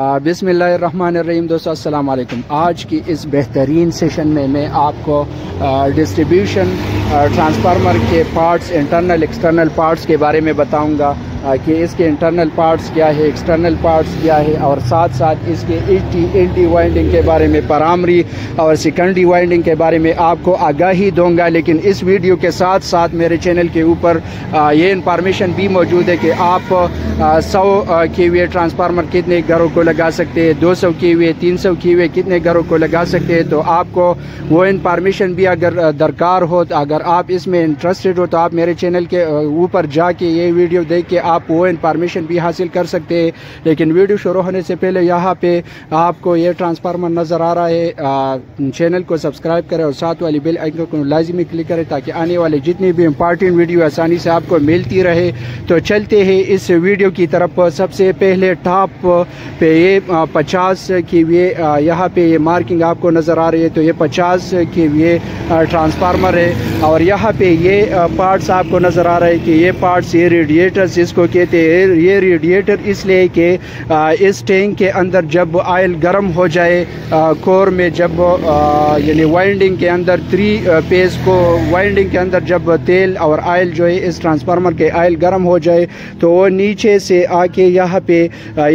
बिस्मिल्लाहिर्रहमानिर्रहीम दोस्तों, अस्सलाम वालेकुम। आज की इस बेहतरीन सेशन में मैं आपको डिस्ट्रीब्यूशन ट्रांसफार्मर के पार्ट्स, इंटरनल एक्सटर्नल पार्ट्स के बारे में बताऊंगा कि इसके इंटरनल पार्ट्स क्या है, एक्सटर्नल पार्ट्स क्या है, और साथ साथ इसके एंटी वाइंडिंग के बारे में, प्राइमरी और सेकेंडरी वाइंडिंग के बारे में आपको आगाही दूंगा। लेकिन इस वीडियो के साथ साथ मेरे चैनल के ऊपर ये इंफॉर्मेशन भी मौजूद है कि आप 100 kVA ट्रांसफार्मर कितने घरों को लगा सकते हैं, 200 kVA, 300 kVA कितने घरों को लगा सकते हैं। तो आपको वो इंफॉर्मेशन भी अगर दरकार हो, तो अगर आप इसमें इंटरेस्टेड हो तो आप मेरे चैनल के ऊपर जाके ये वीडियो देख के आप वो इंफॉर्मेशन भी हासिल कर सकते हैं। लेकिन वीडियो शुरू होने से पहले यहाँ पे आपको ये ट्रांसफार्मर नज़र आ रहा है, चैनल को सब्सक्राइब करें और साथ वाली बेल आइकन को लाजमी क्लिक करें ताकि आने वाले जितनी भी इंपॉर्टेंट वीडियो आसानी से आपको मिलती रहे। तो चलते हैं इस वीडियो की तरफ। सबसे पहले टॉप पे ये 50 kVA यहाँ पे ये मार्किंग आपको नज़र आ रही है, तो ये 50 kVA ट्रांसफार्मर है। और यहाँ पे ये पार्ट्स आपको नज़र आ रहा है कि ये पार्ट्स, ये रेडिएटर्स इसको कहते हैं। ये रेडिएटर इसलिए कि इस टैंक के अंदर जब आयल गर्म हो जाए, कोर में जब यानी वाइंडिंग के अंदर 3 फेज को वाइंडिंग के अंदर जब तेल और आयल जो है इस ट्रांसफार्मर के आयल गर्म हो जाए तो वो नीचे से आके यहाँ पे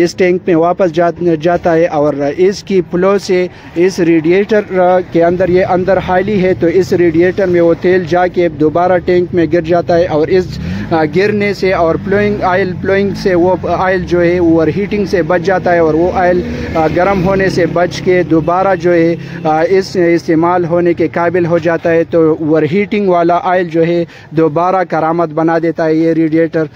इस टैंक में वापस जाता है और इसकी फ्लो से इस रेडिएटर के अंदर, ये अंदर हाली है तो इस रेडिएटर में वो तेल जाके दोबारा टैंक में गिर जाता है। और इस गिरने से और फ्लोइंग से वो आयल जो है ओवर हीटिंग से बच जाता है और वो आयल गर्म होने से बच के दोबारा जो है इस इस्तेमाल होने के काबिल हो जाता है। तो ओवर हीटिंग वाला आयल जो है दोबारा करामत बना देता है ये रेडिएटर।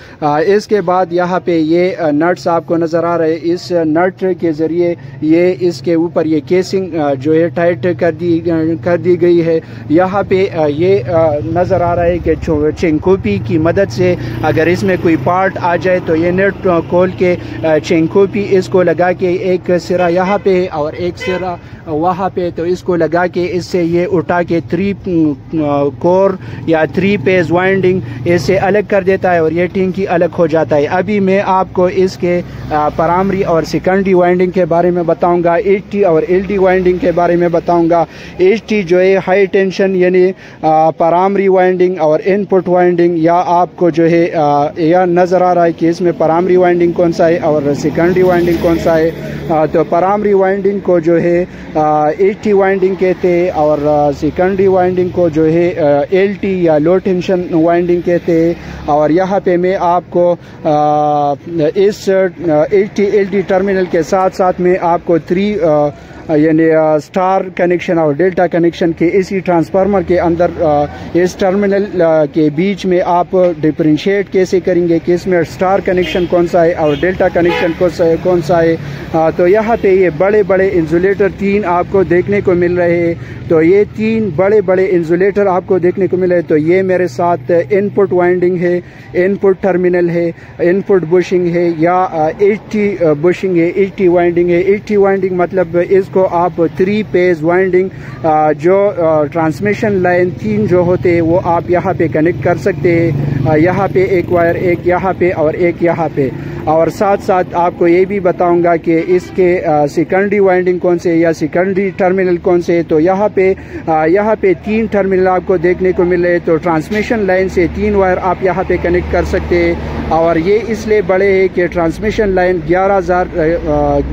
इसके बाद यहाँ पे ये नट्स आपको नज़र आ रहे हैं। इस नट के ज़रिए ये इसके ऊपर ये केसिंग जो है टाइट कर दी गई है। यहाँ पे ये नज़र आ रहा है कि चिंकोपी की मदद से अगर इसमें कोई पार्ट आ जाए तो ये नेट खोल के चिंकोपी इसको लगा के, एक सिरा यहाँ पे और एक सिरा वहाँ पे, तो इसको लगा के इससे ये उठा के 3 कोर या 3 फेज वाइंडिंग इससे अलग कर देता है और ये टिंकी अलग हो जाता है। अभी मैं आपको इसके प्राइमरी और सेकेंडरी वाइंडिंग के बारे में बताऊंगा, HT और LT वाइंडिंग के बारे में बताऊंगा। HT जो है हाई टेंशन यानी प्राइमरी वाइंडिंग और इनपुट वाइंडिंग, या आपको जो है यह नज़र आ रहा है कि इसमें प्राइमरी वाइंडिंग कौन सा है और सेकेंडरी वाइंडिंग कौन सा है। तो प्राइमरी वाइंडिंग को जो है HT वाइंडिंग कहते हैं और सेकेंडरी वाइंडिंग को जो है LT या लो टेंशन वाइंडिंग कहते हैं। और यहाँ पे मैं आपको इस HT LT टर्मिनल के साथ साथ में आपको 3 यानी स्टार कनेक्शन और डेल्टा कनेक्शन के इसी ट्रांसफार्मर के अंदर इस टर्मिनल के बीच में आप डिफरेंशिएट कैसे करेंगे कि इसमें स्टार कनेक्शन कौन सा है और डेल्टा कनेक्शन कौन सा है। तो यहाँ पे ये बड़े बड़े इंसुलेटर 3 आपको देखने को मिल रहे हैं। तो ये 3 बड़े बड़े इंसुलेटर आपको देखने को मिल रहे हैं। तो ये मेरे साथ इनपुट वाइंडिंग है, इनपुट टर्मिनल है, इनपुट बुशिंग है या HT बुशिंग है, HT वाइंडिंग है। HT वाइंडिंग मतलब इसको आप 3 फेज वाइंडिंग जो ट्रांसमिशन लाइन 3 जो होते हैं वो आप यहाँ पे कनेक्ट कर सकते हैं। यहाँ पे एक वायर, एक यहाँ पे और एक यहाँ पे। और साथ साथ आपको ये भी बताऊंगा कि इसके सेकेंडरी वाइंडिंग कौन से या सेकेंडरी टर्मिनल कौन से। तो यहाँ पे 3 टर्मिनल आपको देखने को मिले, तो ट्रांसमिशन लाइन से 3 वायर आप यहाँ पे कनेक्ट कर सकते हैं। और ये इसलिए बड़े है कि ट्रांसमिशन लाइन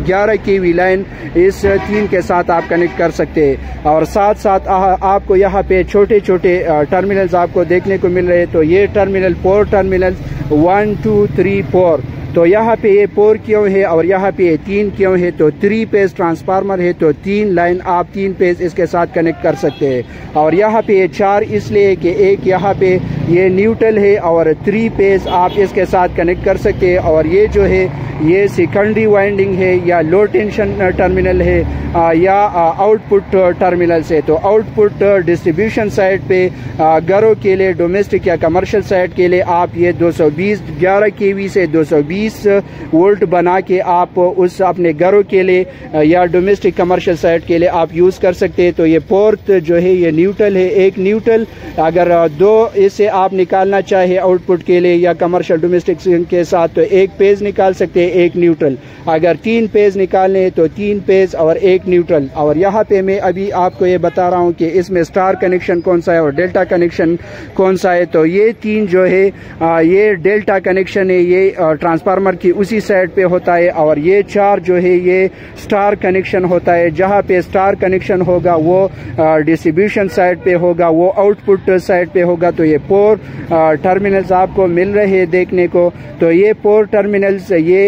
11 kV लाइन इस 3 के साथ आप कनेक्ट कर सकते हैं। और साथ साथ आपको यहाँ पे छोटे छोटे टर्मिनल्स आपको देखने को मिल रहे हैं। तो ये टर्मिनल 4 टर्मिनल 1 2 3 4, तो यहाँ पे ये 4 क्यों है और यहाँ पे ये 3 क्यों है। तो 3 फेज ट्रांसफार्मर है तो 3 लाइन आप 3 फेज इसके साथ कनेक्ट कर सकते हैं। और यहाँ पे ये 4 इसलिए कि एक यहाँ पे ये न्यूट्रल है और 3 फेज आप इसके साथ कनेक्ट कर सकते हैं। और ये जो है ये सेकेंडरी वाइंडिंग है या लो टेंशन टर्मिनल है या आउटपुट टर्मिनल से। तो आउटपुट डिस्ट्रीब्यूशन साइड पे घरों के लिए, डोमेस्टिक या कमर्शियल साइड के लिए आप ये 220 11 kV से 220 20 वोल्ट बना के आप उस अपने घरों के लिए या डोमेस्टिक कमर्शियल साइट के लिए आप यूज़ कर सकते हैं। तो ये फोर्थ जो है ये न्यूट्रल है, एक न्यूट्रल अगर दो इसे आप निकालना चाहे आउटपुट के लिए या कमर्शियल डोमेस्टिक के साथ तो एक पेज निकाल सकते हैं, एक न्यूट्रल। अगर तीन पेज निकालने हैं तो तीन पेज और एक न्यूट्रल। और यहाँ पे मैं अभी आपको ये बता रहा हूँ कि इसमें स्टार कनेक्शन कौन सा है और डेल्टा कनेक्शन कौन सा है। तो ये तीन जो है ये डेल्टा कनेक्शन है, ये ट्रांसफार्मर की उसी साइड पे होता है। और ये चार जो है ये स्टार कनेक्शन होता है, जहाँ पे स्टार कनेक्शन होगा वो डिस्ट्रीब्यूशन साइड पे होगा, वो आउटपुट साइड पे होगा। तो ये 4 टर्मिनल्स आपको मिल रहे हैं देखने को। तो ये 4 टर्मिनल्स ये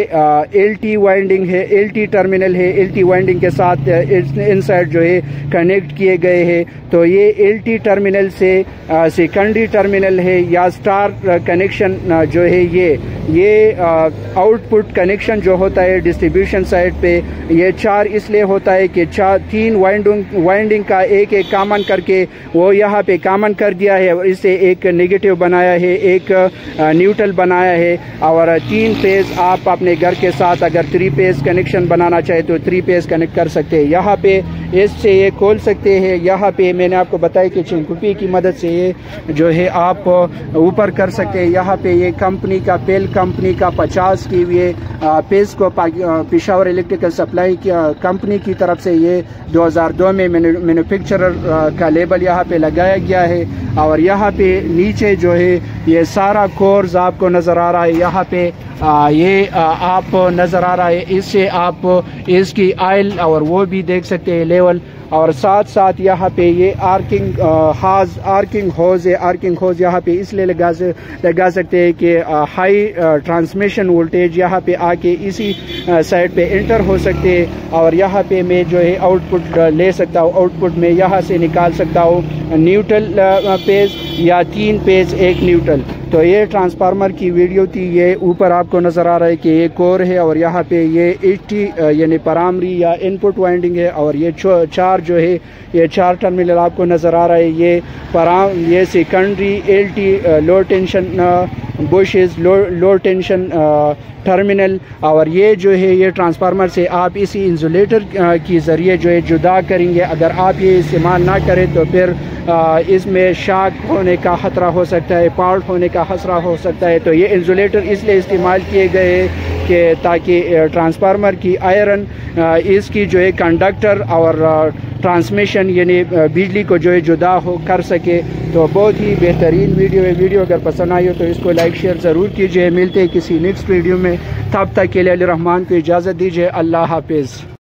LT वाइंडिंग है, LT टर्मिनल है, LT वाइंडिंग के साथ इनसाइड जो है कनेक्ट किए गए हैं। तो ये LT टर्मिनल से सेकेंडरी टर्मिनल है या स्टार कनेक्शन जो है ये आउटपुट कनेक्शन जो होता है डिस्ट्रीब्यूशन साइड पे। ये 4 इसलिए होता है कि 3 वाइंडिंग का एक एक कामन करके वो यहाँ पे कामन कर दिया है और इसे एक नेगेटिव बनाया है, एक न्यूट्रल बनाया है। और 3 पेज आप अपने घर के साथ अगर 3 पेज कनेक्शन बनाना चाहे तो 3 पेज कनेक्ट कर सकते हैं। यहाँ पे इससे ये खोल सकते हैं, यहाँ पे मैंने आपको बताया कि चिनकुपी की मदद से ये जो है आप ऊपर कर सकते हैं। यहाँ पे ये कंपनी का पेल कंपनी का 50 की ये पेज को पेशावर इलेक्ट्रिकल सप्लाई कंपनी की तरफ से ये 2002 में मैन्युफैक्चरर का लेबल यहाँ पे लगाया गया है। और यहाँ पे नीचे जो है ये सारा कोर्स आपको नज़र आ रहा है, यहाँ पे ये आप नज़र आ रहा है, इससे आप इसकी आयल और वो भी देख सकते हैं लेवल। और साथ साथ यहाँ पे ये आर्किंग होज यहाँ पे इसलिए लगा सकते हैं कि हाई ट्रांसमिशन वोल्टेज यहाँ पे आके इसी साइड पे इंटर हो सकते हैं। और यहाँ पे मैं जो है आउटपुट ले सकता हूँ, आउटपुट में यहाँ से निकाल सकता हूँ न्यूट्रल पेज या 3 पेज एक न्यूट्रल। तो ये ट्रांसफार्मर की वीडियो थी, ये ऊपर आपको नज़र आ रहा है कि ये कोर है और यहाँ पे ये 80 यानी प्राइमरी या इनपुट वाइंडिंग है। और ये 4 जो है ये 4 टर्मिनल आपको नज़र आ रहा है, ये secondary LT low tension bushes low tension terminal. और ये जो है ये ट्रांसफार्मर से आप इसी इंसुलेटर के ज़रिए जो है जुदा करेंगे। अगर आप ये इस्तेमाल ना करें तो फिर इसमें शॉक होने का ख़तरा हो सकता है, फॉल्ट होने का खतरा हो सकता है। तो ये इंसुलेटर इसलिए इस्तेमाल किए गए कि ताकि ट्रांसफार्मर की आयरन इसकी जो है कंडक्टर और ट्रांसमिशन यानी बिजली को जो है जुदा हो कर सके। तो बहुत ही बेहतरीन वीडियो है, वीडियो अगर पसंद आई हो तो इसको लाइक शेयर ज़रूर कीजिए। मिलते हैं किसी नेक्स्ट वीडियो में, तब तक के लिए अली रहमान को इजाज़त दीजिए। अल्लाह हाफिज़।